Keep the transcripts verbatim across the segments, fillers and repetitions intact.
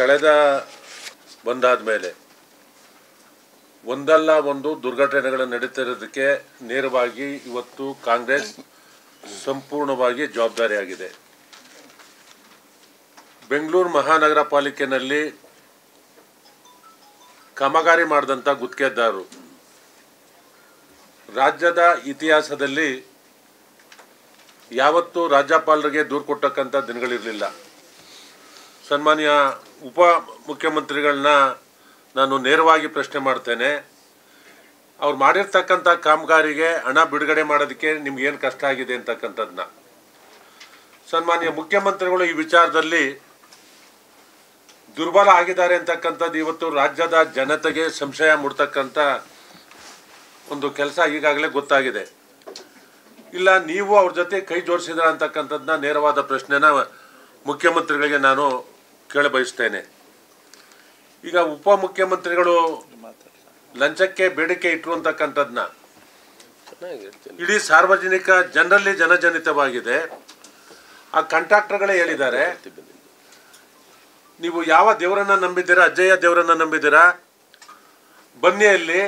ಕಳೆದ ಬಂದಾದ ಮೇಲೆ ಒಂದಲ್ಲ ಒಂದು ದುರ್ಘಟನೆಗಳು ನಡೆಯುತ್ತಿರೋದಕ್ಕೆ ನೇರವಾಗಿ ಇವತ್ತು ಕಾಂಗ್ರೆಸ್ ಸಂಪೂರ್ಣವಾಗಿ ಜವಾಬ್ದಾರಿಯಾಗಿದೆ। ಬೆಂಗಳೂರು ಮಹಾನಗರ ಪಾಲಿಕೆನಲ್ಲಿ ಕಾಮಗಾರಿ ಮಾಡಿದಂತ ಗುತ್ತಿಗೆದಾರರು ರಾಜ್ಯದ ಇತಿಹಾಸದಲ್ಲಿ ಯಾವತ್ತೂ ರಾಜ್ಯಪಾಲರಿಗೆ ದೂರ ಕೊಟ್ಟಕ್ಕಂತ ದಿನಗಳಿರಲಿಲ್ಲ। ಸನ್ಮಾನ್ಯ ಉಪ ಮುಖ್ಯಮಂತ್ರಿಗಳನ್ನ ನಾನು ನೇರವಾಗಿ ಪ್ರಶ್ನೆ ಮಾಡ್ತೇನೆ, ಅವರು ಮಾಡಿರ್ತಕ್ಕಂತ ಕಾಮಗಾರಿಗೆ ಹಣ ಬಿಡುಗಡೆ ಮಾಡೋದಕ್ಕೆ ನಿಮಗೆ ಏನು ಕಷ್ಟ ಆಗಿದೆ ಅಂತಕ್ಕಂತದನ್ನ। ಸನ್ಮಾನ್ಯ ಮುಖ್ಯಮಂತ್ರಿಗಳು ಈ ವಿಚಾರದಲ್ಲಿ ದುರ್ಬಲ ಆಗಿದ್ದಾರೆ ಅಂತಕ್ಕಂತದ್ದು ಇವತ್ತು ರಾಜ್ಯದ ಜನತೆಗೆ ಸಂಶಯ ಮೂಡತಕ್ಕಂತ ಒಂದು ಕೆಲಸ ಈಗಾಗಲೇ ಗೊತ್ತಾಗಿದೆ। ಇಲ್ಲ ನೀವು ಅವರ ಜೊತೆ ಕೈ ಜೋಡಿಸಿದ್ರ ಅಂತಕ್ಕಂತದನ್ನ ನೇರವಾದ ಪ್ರಶ್ನೆನ ಮುಖ್ಯಮಂತ್ರಿಗಳಿಗೆ ನಾನು ಕೇಳಬಯಸುತ್ತೇನೆ। ಈಗ ಉಪ ಮುಖ್ಯಮಂತ್ರಿಗಳು ಲಂಚಕ್ಕೆ ಬೇಡಿಕೆ ಇಟ್ಟರು ಅಂತಕ್ಕಂತದನ್ನ ಇಡೀ ಸಾರ್ವಜನಿಕ ಜನರಲ್ಲಿ ಜನಜನಿತವಾಗಿದೆ। ಆ ಕಾಂಟ್ರಾಕ್ಟರ್ಗಳೇ ಹೇಳಿದ್ದಾರೆ, ನೀವು ಯಾವ ದೇವರನ್ನ ನಂಬಿದ್ದೀರಾ, ಅಜ್ಜಯ್ಯ ದೇವರನ್ನ ನಂಬಿದ್ದೀರಾ, ಬನ್ನಿಯಲ್ಲಿ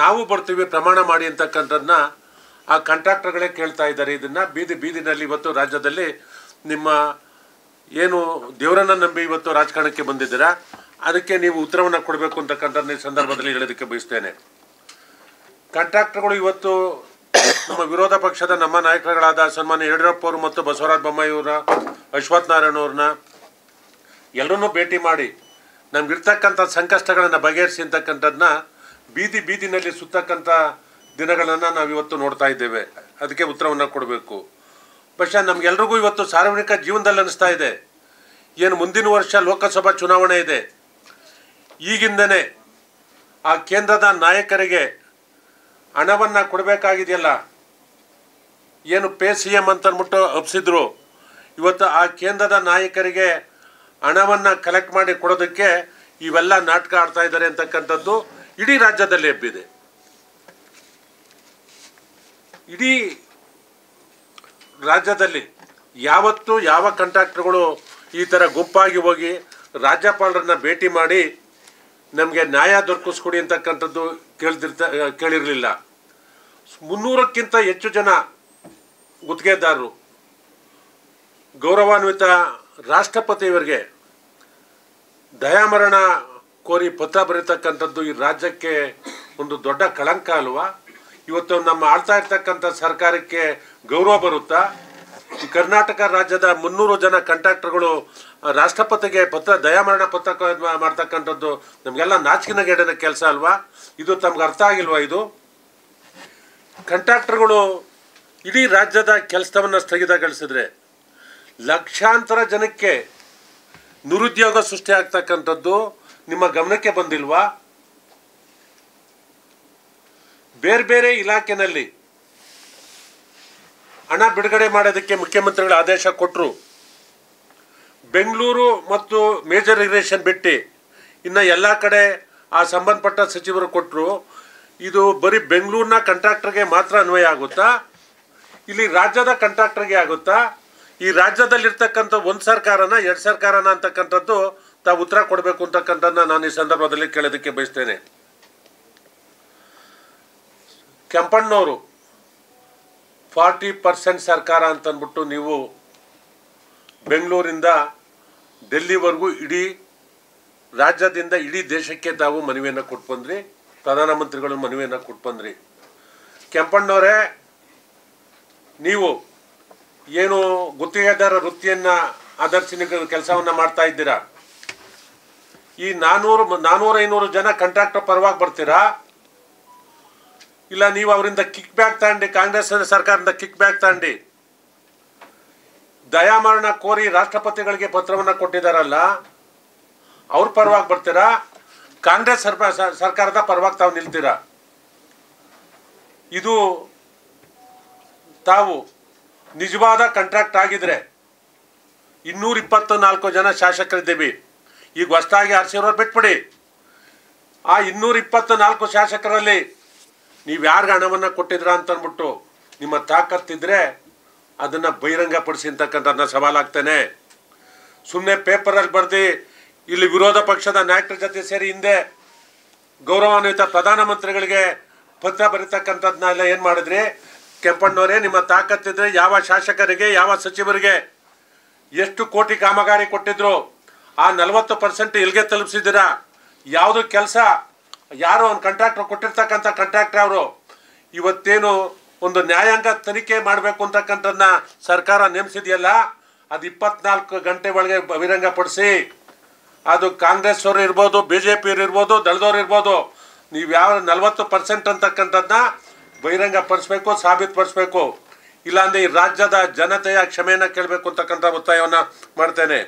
ನಾವು ಬರ್ತೀವಿ ಪ್ರಮಾಣ ಮಾಡಿ ಅಂತಕ್ಕಂಥದನ್ನ ಆ ಕಾಂಟ್ರಾಕ್ಟರ್ಗಳೇ ಕೇಳ್ತಾ ಇದ್ದಾರೆ। ಇದನ್ನು ಬೀದಿ ಬೀದಿನಲ್ಲಿ ಇವತ್ತು ರಾಜ್ಯದಲ್ಲಿ ನಿಮ್ಮ ಏನು ದೇವರನ್ನ ನಂಬಿ ಇವತ್ತು ರಾಜಕಾರಣಕ್ಕೆ ಬಂದಿದ್ದೀರಾ, ಅದಕ್ಕೆ ನೀವು ಉತ್ತರವನ್ನು ಕೊಡಬೇಕು ಅಂತಕ್ಕಂಥದ್ದು ಈ ಸಂದರ್ಭದಲ್ಲಿ ಹೇಳೋದಕ್ಕೆ ಬಯಸ್ತೇನೆ। ಕಾಂಟ್ರಾಕ್ಟರ್ಗಳು ಇವತ್ತು ನಮ್ಮ ವಿರೋಧ ಪಕ್ಷದ ನಮ್ಮ ನಾಯಕರುಗಳಾದ ಸನ್ಮಾನ್ಯ ಯಡಿಯೂರಪ್ಪ ಅವರು ಮತ್ತು ಬಸವರಾಜಬೊಮ್ಮಾಯಿ ಅವರ ಅಶ್ವತ್ಥನಾರಾಯಣ ಅವ್ರನ್ನ ಎಲ್ಲರನ್ನೂ ಭೇಟಿ ಮಾಡಿ ನಮಗಿರ್ತಕ್ಕಂಥ ಸಂಕಷ್ಟಗಳನ್ನು ಬಗೆಹರಿಸಿ ಅಂತಕ್ಕಂಥದನ್ನ ಬೀದಿ ಬೀದಿನಲ್ಲಿ ಸುತ್ತಕ್ಕಂಥ ದಿನಗಳನ್ನು ನಾವಿವತ್ತು ನೋಡ್ತಾ ಇದ್ದೇವೆ। ಅದಕ್ಕೆ ಉತ್ತರವನ್ನು ಕೊಡಬೇಕು। ಬಹುಶಃ ನಮಗೆಲ್ರಿಗೂ ಇವತ್ತು ಸಾರ್ವಜನಿಕ ಜೀವನದಲ್ಲಿ ಅನ್ನಿಸ್ತಾ ಇದೆ, ಏನು ಮುಂದಿನ ವರ್ಷ ಲೋಕಸಭಾ ಚುನಾವಣೆ ಇದೆ, ಈಗಿಂದನೇ ಆ ಕೇಂದ್ರದ ನಾಯಕರಿಗೆ ಹಣವನ್ನು ಕೊಡಬೇಕಾಗಿದೆಯಲ್ಲ, ಏನು ಪೇ ಸಿ ಎಮ್ ಅಂತ ಅಂದ್ಬಿಟ್ಟು ಅಪ್ಸಿದ್ರು, ಇವತ್ತು ಆ ಕೇಂದ್ರದ ನಾಯಕರಿಗೆ ಹಣವನ್ನು ಕಲೆಕ್ಟ್ ಮಾಡಿ ಕೊಡೋದಕ್ಕೆ ಇವೆಲ್ಲ ನಾಟಕ ಆಡ್ತಾ ಇದ್ದಾರೆ ಅಂತಕ್ಕಂಥದ್ದು ಇಡೀ ರಾಜ್ಯದಲ್ಲಿ ಎಬ್ಬಿದೆ। ಇಡೀ ರಾಜ್ಯದಲ್ಲಿ ಯಾವತ್ತು ಯಾವ ಕಾಂಟ್ರಾಕ್ಟರ್ಗಳು ಈ ಥರ ಗುಂಪಾಗಿ ಹೋಗಿ ರಾಜ್ಯಪಾಲರನ್ನ ಭೇಟಿ ಮಾಡಿ ನಮಗೆ ನ್ಯಾಯ ದೊರಕಿಸ್ಕೊಡಿ ಅಂತಕ್ಕಂಥದ್ದು ಕೇಳ್ದಿರ್ತ ಕೇಳಿರಲಿಲ್ಲ। ಮುನ್ನೂರಕ್ಕಿಂತ ಹೆಚ್ಚು ಜನ ಗುತ್ತಿಗೆದಾರರು ಗೌರವಾನ್ವಿತ ರಾಷ್ಟ್ರಪತಿಯವರಿಗೆ ದಯಾಮರಣ ಕೋರಿ ಪತ್ರ ಬರೀತಕ್ಕಂಥದ್ದು ಈ ರಾಜ್ಯಕ್ಕೆ ಒಂದು ದೊಡ್ಡ ಕಳಂಕ ಅಲ್ವಾ? ಇವತ್ತು ನಮ್ಮ ಆಳ್ತಾ ಇರ್ತಕ್ಕಂಥ ಸರ್ಕಾರಕ್ಕೆ ಗೌರವ ಬರುತ್ತಾ? ಈ ಕರ್ನಾಟಕ ರಾಜ್ಯದ ಮುನ್ನೂರು ಜನ ಕಾಂಟ್ರಾಕ್ಟರ್ಗಳು ರಾಷ್ಟ್ರಪತಿಗೆ ಪತ್ರ ದಯಾಮರಣ ಪತ್ರ ಮಾಡ್ತಕ್ಕಂಥದ್ದು ನಮಗೆಲ್ಲ ನಾಚಿಕೆಗೇಡಿನ ಕೆಲಸ ಅಲ್ವಾ? ಇದು ತಮ್ಗೆ ಅರ್ಥ ಆಗಿಲ್ವಾ? ಇದು ಕಾಂಟ್ರಾಕ್ಟರ್ಗಳು ಇಡೀ ರಾಜ್ಯದ ಕೆಲಸವನ್ನು ಸ್ಥಗಿತಗೊಳಿಸಿದ್ರೆ ಲಕ್ಷಾಂತರ ಜನಕ್ಕೆ ನಿರುದ್ಯೋಗ ಸೃಷ್ಟಿ ಆಗ್ತಕ್ಕಂಥದ್ದು ನಿಮ್ಮ ಗಮನಕ್ಕೆ ಬಂದಿಲ್ವಾ? ಬೇರೆ ಬೇರೆ ಇಲಾಖೆಯಲ್ಲಿ ಹಣ ಬಿಡುಗಡೆ ಮಾಡೋದಕ್ಕೆ ಮುಖ್ಯಮಂತ್ರಿಗಳ ಆದೇಶ ಕೊಟ್ಟರು। ಬೆಂಗಳೂರು ಮತ್ತು ಮೇಜರ್ ಇರಿಗೇಷನ್ ಬಿಟ್ಟು ಇನ್ನು ಎಲ್ಲ ಕಡೆ ಆ ಸಂಬಂಧಪಟ್ಟ ಸಚಿವರು ಕೊಟ್ಟರು। ಇದು ಬರೀ ಬೆಂಗಳೂರಿನ ಕಾಂಟ್ರಾಕ್ಟರ್ಗೆ ಮಾತ್ರ ಅನ್ವಯ ಆಗುತ್ತಾ? ಇಲ್ಲಿ ರಾಜ್ಯದ ಕಾಂಟ್ರಾಕ್ಟರ್ಗೆ ಆಗುತ್ತಾ? ಈ ರಾಜ್ಯದಲ್ಲಿರ್ತಕ್ಕಂಥ ಒಂದು ಸರ್ಕಾರನ ಎರಡು ಸರ್ಕಾರನ ಅಂತಕ್ಕಂಥದ್ದು ತಾವು ಉತ್ತರ ಕೊಡಬೇಕು ಅಂತಕ್ಕಂಥದ್ದನ್ನ ನಾನು ಈ ಸಂದರ್ಭದಲ್ಲಿ ಕೇಳೋದಕ್ಕೆ ಬಯಸ್ತೇನೆ। ಕೆಂಪಣ್ಣವರು ಫಾರ್ಟಿ ಪರ್ಸೆಂಟ್ ಸರ್ಕಾರ ಅಂತಂದ್ಬಿಟ್ಟು ನೀವು ಬೆಂಗಳೂರಿಂದ ಡೆಲ್ಲಿವರೆಗೂ ಇಡೀ ರಾಜ್ಯದಿಂದ ಇಡೀ ದೇಶಕ್ಕೆ ತಾವು ಮನವಿಯನ್ನು ಕೊಟ್ಟು ಬಂದ್ರಿ, ಪ್ರಧಾನಮಂತ್ರಿಗಳ ಮನವಿಯನ್ನು ಕೊಟ್ಟು ಬಂದ್ರಿ। ಕೆಂಪಣ್ಣವರೇ, ನೀವು ಏನು ಗುತ್ತಿಗೆದಾರ ವೃತ್ತಿಯನ್ನು ಆಧರಿಸಿ ನೀವು ಕೆಲಸವನ್ನು ಮಾಡ್ತಾ ಇದ್ದೀರಾ, ಈ ನಾನ್ನೂರು ನಾನ್ನೂರ ಐನೂರು ಜನ ಕಾಂಟ್ರಾಕ್ಟರ್ ಪರವಾಗಿ ಬರ್ತೀರಾ? ಇಲ್ಲ ನೀವು ಅವರಿಂದ ಕಿಕ್ ಬ್ಯಾಕ್ ತಗೊಂಡು, ಕಾಂಗ್ರೆಸ್ ಸರ್ಕಾರದಿಂದ ಕಿಕ್ ಬ್ಯಾಕ್ ತಗೊಂಡು ದಯಾಮರಣ ಕೋರಿ ರಾಷ್ಟ್ರಪತಿಗಳಿಗೆ ಪತ್ರವನ್ನು ಕೊಟ್ಟಿದ್ದಾರಲ್ಲ, ಅವ್ರ ಪರವಾಗಿ ಬರ್ತೀರಾ? ಕಾಂಗ್ರೆಸ್ ಸರ್ಕಾರದ ಪರವಾಗಿ ತಾವು ನಿಲ್ತೀರಾ? ಇದು ತಾವು ನಿಜವಾದ ಕಾಂಟ್ರಾಕ್ಟ್ ಆಗಿದ್ರೆ ಇನ್ನೂರ ಇಪ್ಪತ್ತು ನಾಲ್ಕು ಜನ ಶಾಸಕರಿದ್ದೀವಿ, ಈಗ ಹೊಸದಾಗಿ ಆರಿಸಿರೋರು ಬಿಟ್ಬಿಡಿ, ಆ ಇನ್ನೂರ ಇಪ್ಪತ್ತು ನಾಲ್ಕು ಶಾಸಕರಲ್ಲಿ ನೀವು ಯಾರಿಗೆ ಹಣವನ್ನು ಕೊಟ್ಟಿದ್ರಾ ಅಂತನ್ಬಿಟ್ಟು ನಿಮ್ಮ ತಾಕತ್ತಿದ್ರೆ ಅದನ್ನು ಬಹಿರಂಗಪಡಿಸಿ ಅಂತಕ್ಕಂಥದನ್ನ ಸವಾಲಾಗ್ತೇನೆ। ಸುಮ್ಮನೆ ಪೇಪರಲ್ಲಿ ಬರೆದು ಇಲ್ಲಿ ವಿರೋಧ ಪಕ್ಷದ ನಾಯಕರ ಜೊತೆ ಸೇರಿ ಹಿಂದೆ ಗೌರವಾನ್ವಿತ ಪ್ರಧಾನಮಂತ್ರಿಗಳಿಗೆ ಪತ್ರ ಬರೆತಕ್ಕಂತದನ್ನ ಏನು ಮಾಡಿದ್ರಿ ಕೆಂಪಣ್ಣವರೇ, ನಿಮ್ಮ ತಾಕತ್ತಿದ್ರೆ ಯಾವ ಶಾಸಕರಿಗೆ ಯಾವ ಸಚಿವರಿಗೆ ಎಷ್ಟು ಕೋಟಿ ಕಾಮಗಾರಿ ಕೊಟ್ಟಿದ್ರು ಆ ನಲವತ್ತು ಪರ್ಸೆಂಟ್ ಇಲ್ಲಿಗೆ ತಲುಪಿಸಿದಿರಾ? ಯಾವುದು ಕೆಲಸ ಯಾರು ಒಂದು ಕಾಂಟ್ರಾಕ್ಟರ್ ಕೊಟ್ಟಿರ್ತಕ್ಕಂತ ಕಾಂಟ್ರಾಕ್ಟರ್ ಅವರು ಇವತ್ತೇನೋ ಒಂದು ನ್ಯಾಯಾಂಗ ತನಿಖೆ ಮಾಡಬೇಕು ಅಂತಕ್ಕಂತದನ್ನ ಸರ್ಕಾರ ನೇಮಿಸಿದೆಯಲ್ಲ, ಅದು ಇಪ್ಪತ್ನಾಲ್ಕು ಗಂಟೆ ಒಳಗೆ ಬಹಿರಂಗಪಡಿಸಿ. ಅದು ಕಾಂಗ್ರೆಸ್ ಅವರು ಇರಬಹುದು, ಬಿಜೆಪಿ ಅವರು ಇರಬಹುದು, ದಳದವರು ಇರಬಹುದು, ನೀವು ಯಾವ ನಲವತ್ತು ಪರ್ಸೆಂಟ್ ಅಂತಕ್ಕಂಥದನ್ನ ಬಹಿರಂಗಪಡಿಸಬೇಕು, ಸಾಬೀತುಪಡಿಸಬೇಕು. ಇಲ್ಲಾಂದರೆ ಈ ರಾಜ್ಯದ ಜನತೆಯ ಕ್ಷಮೆಯನ್ನು ಕೇಳಬೇಕು ಅಂತಕ್ಕಂಥ ಒತ್ತಾಯವನ್ನು ಮಾಡ್ತೇನೆ.